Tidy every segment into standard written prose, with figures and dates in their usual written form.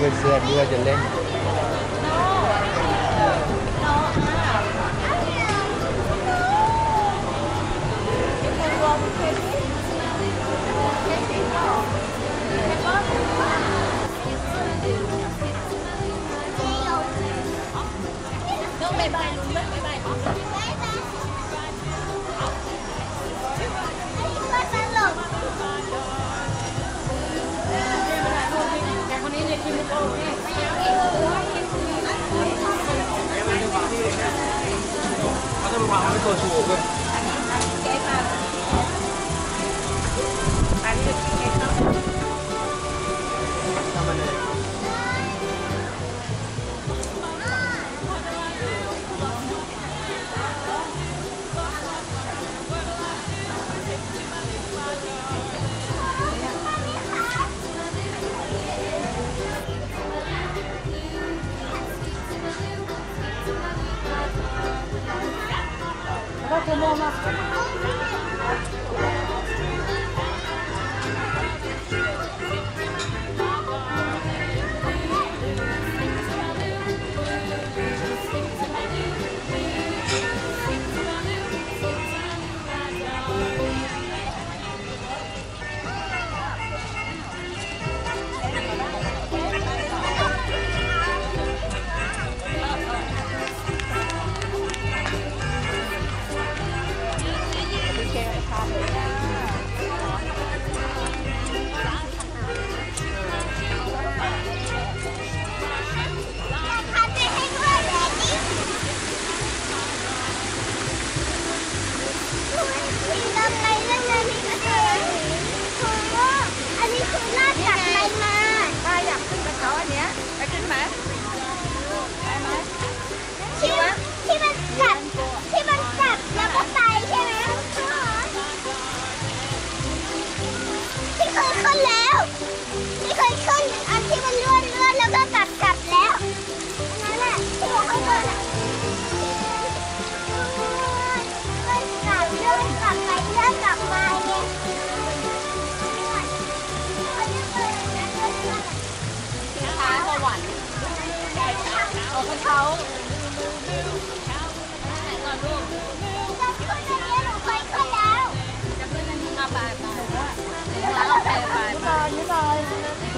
ก็เป็นเสื้อที่เราจะเล่น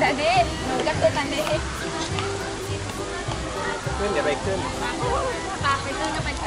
แต่ดิหนูจะขึ้นมันดิขึ้นเดี๋ยวไปขึ้นปากไปขึ้นก็ไปเอา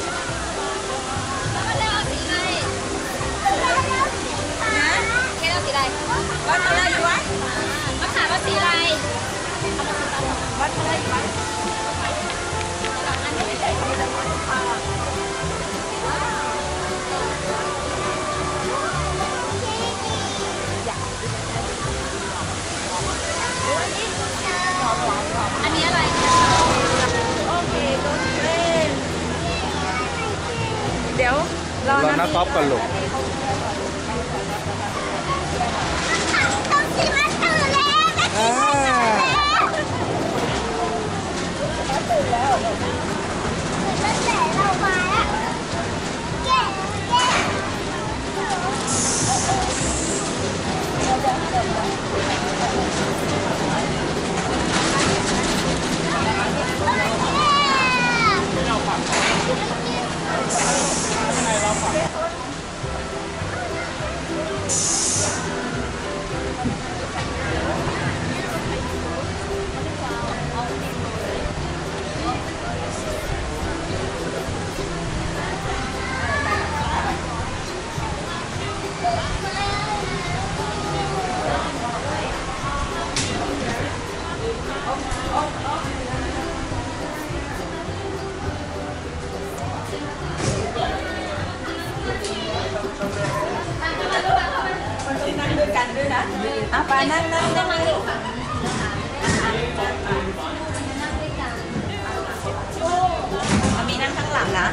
เราน้าต๊อปกันหลงต้องกินมาตื่นแล้วจะกินมาตื่นแล้วตื่นแล้วแต่เรามาแล้วแก่แก่เราฝังนั่งด้วยกันมีนั่งข้างหลังนะ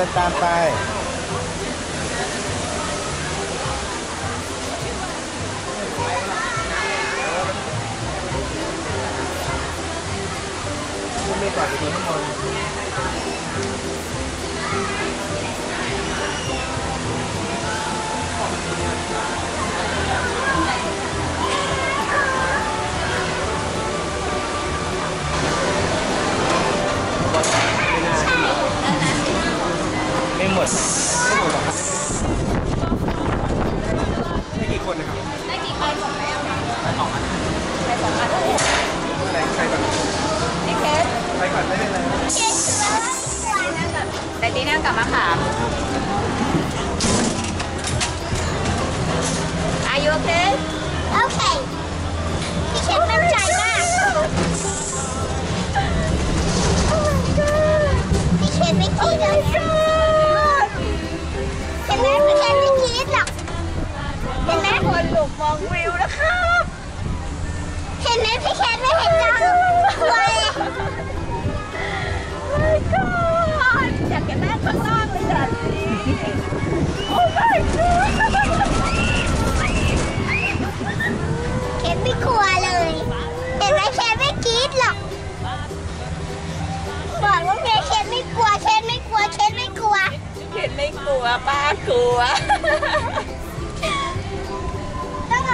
ดินตามไปไม่กลับไปที่ห้องไม่หมดได้กี่คนนะครับได้กี่ใบสองใบสองอันใบสองอันอะไรใครแบบนี่เคสใครก่อนได้เลยเคสแต่ดีเนี่ยกลับมาถามอายุเคสโอเคพี่เคสมั่นใจมากพี่เคสไม่คิดเลยลูกมองวิวนะครับเห็นไหมพี่แคทไม่เห็นจังเลยโอ้ยก็อยากจะนั่งข้างล่างเลยแบบนี้โอ้ยแคทไม่กลัวเลยเห็นไหมแคทไม่กรี๊ดหรอกบอกว่าแคทไม่กลัวแคทไม่กลัวแคทไม่กลัวแคทไม่กลัวป้ากลัว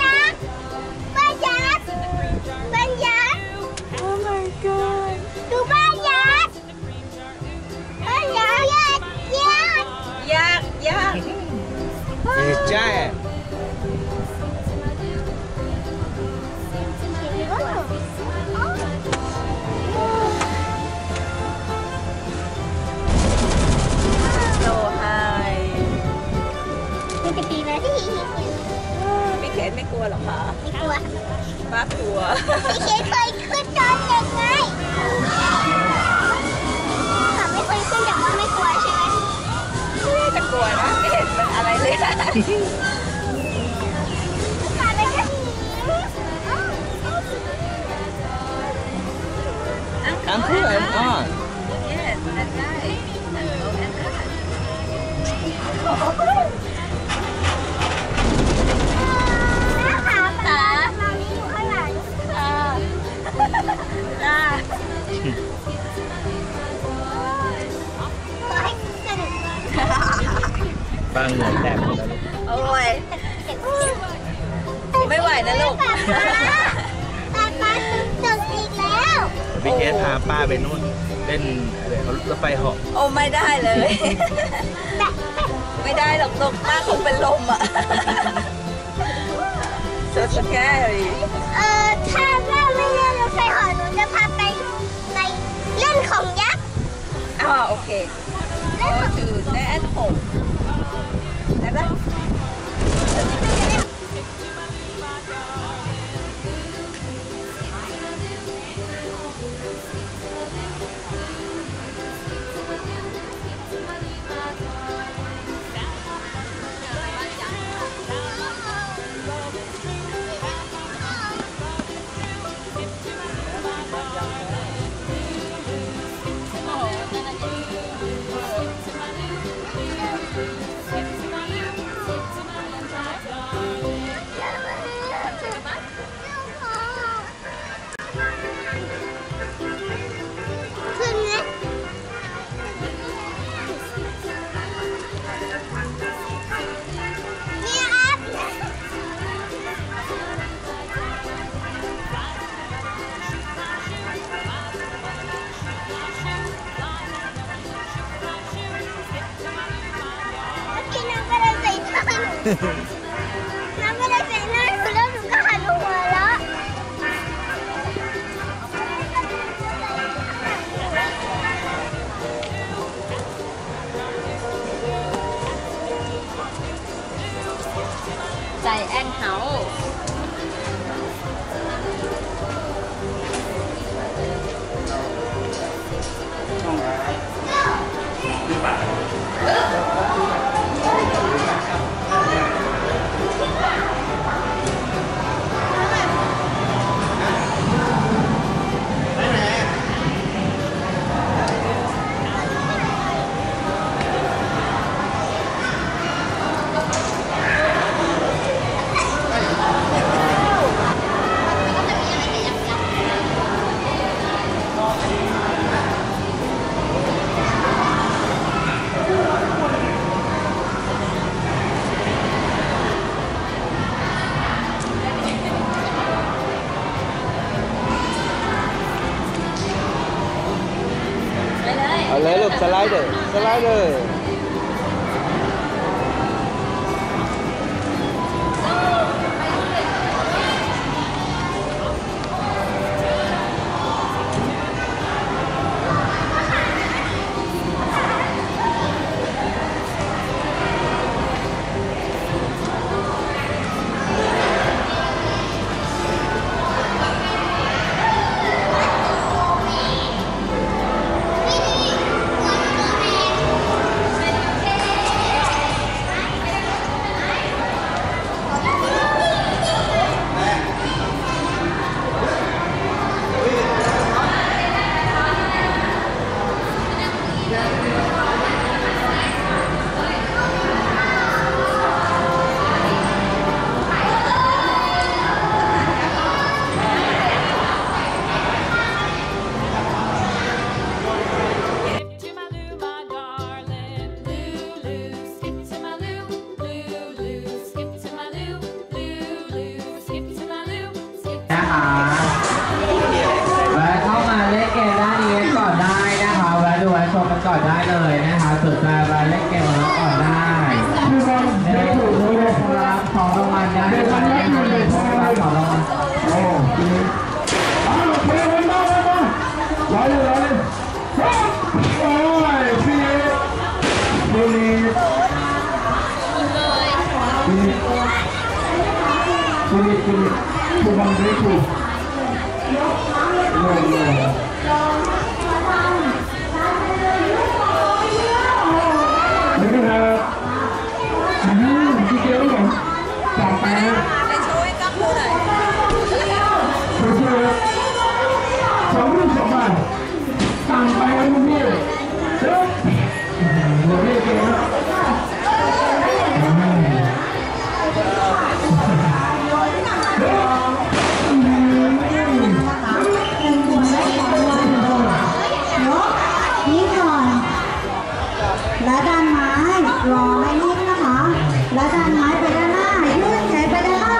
ยักษ์ปัญญายักษ์ปัญญายักษ์ Oh my god ดูปัญญายักษ์ปัญญายักษ์ยักษ์ดีใจไม่กลัวหรอกค่ะไม่กลัวป้ากลัวพี่เคเคยขึ้นตอนเด็กไงแต่ไม่เคยขึ้นแต่ว่าไม่กลัวใช่ไหมไม่จะกลัวนะไม่เห็นเป็นอะไรเลยค่ะขาไปกันอังคูอันอ่อนบางเหมือนแบบโอ้ยไม่ไหวนะลูกป้าตึกอีกแล้วพี่เกศพาป้าไปนู่นเล่นอะไรเขารถไฟเหาะโอ้ไม่ได้เลยไม่ได้หรอกลูกป้าคงเป็นลมอ่ะสุดแก่ถ้าป้าไม่เล่นรถไฟเหาะหนูจะพาไปเล่นของยักษ์อ๋อโอเคเล่นของถือได้อันหกได้ไหมน้ำไม่ได้ใส่หน้าหนูแล้วหนูก็หันหัวแล้วใจแอนเฮา สไลเดอร์ก่อนได้เลยนะคะสนใจมาเล่นเกมของเราก่อนได้ได้ถูกด้วยครับของรางวัลได้ของรางวัลโอ้ดีอ้าวเพื่อนมาเลยโอ้ยพี่ดูนี่ดูนี่ถูกบังได้ถูกและด้านไม้รอให้นุ่มนะคะและด้านไม้ไปด้านหน้ายื่นแขนไปด้านหน้า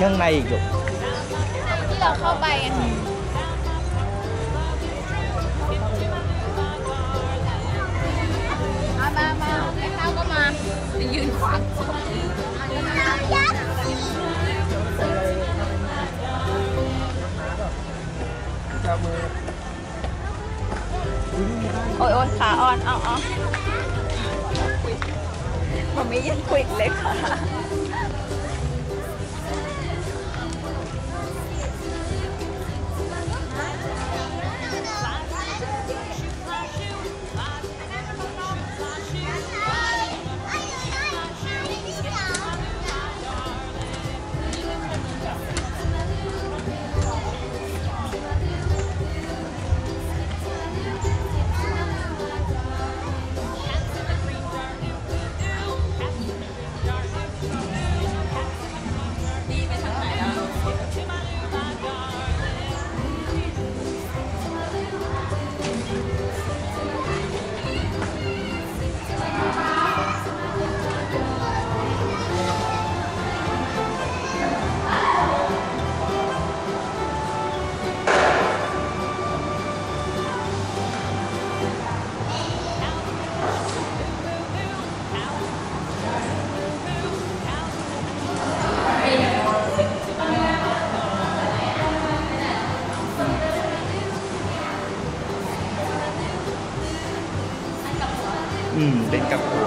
ข้างในอีกอยู่ที่เราเข้าไปอ่ะมาแม่ข้าวก็มายืนขวางโอ้ยโอ้ยขาอ่อนเอาเอาผมไม่ยังคุยเลยค่ะเป็นกับหัว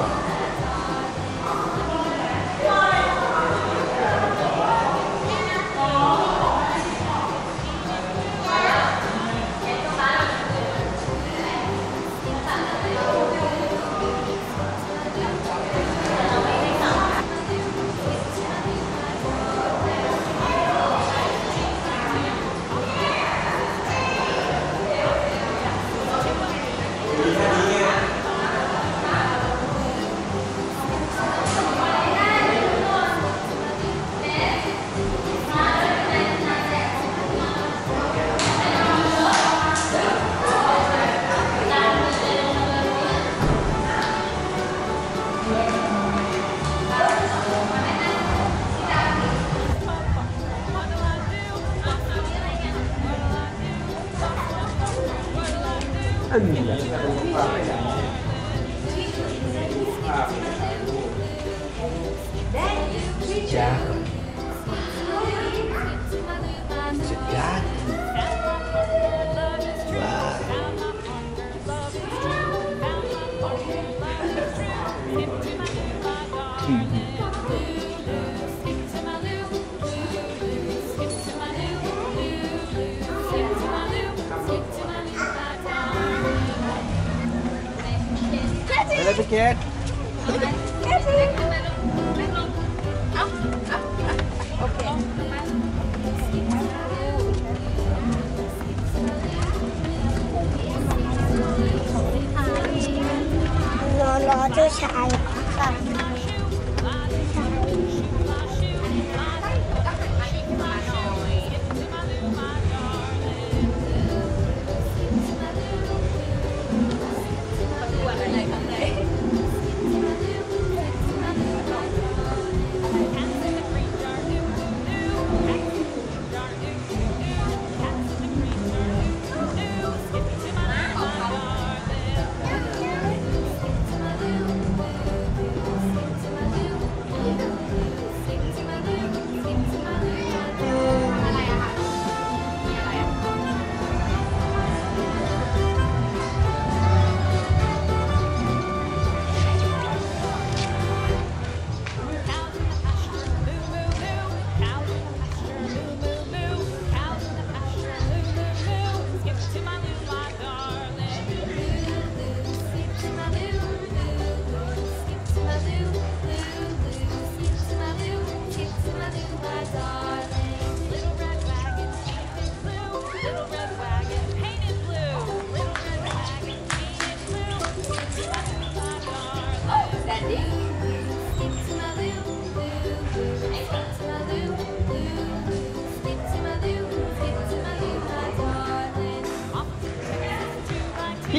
Let's get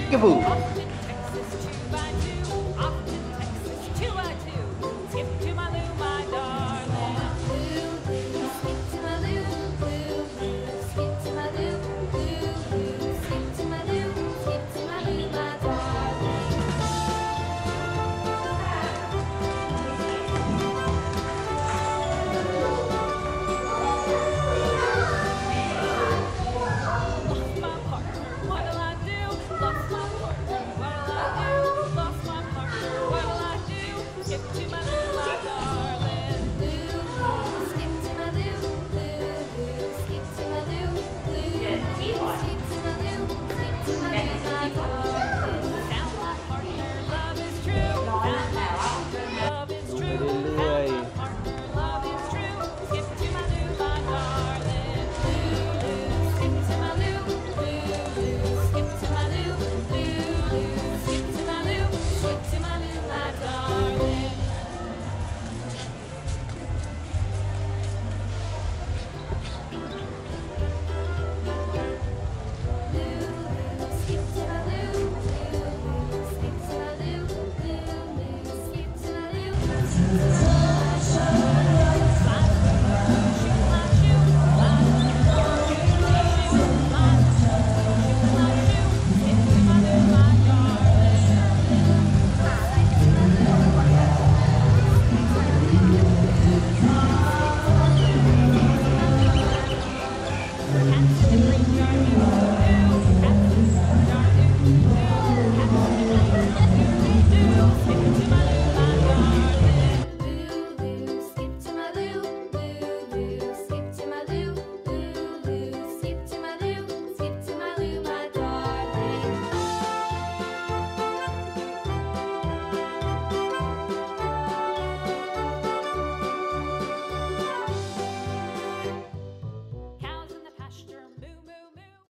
peekaboo.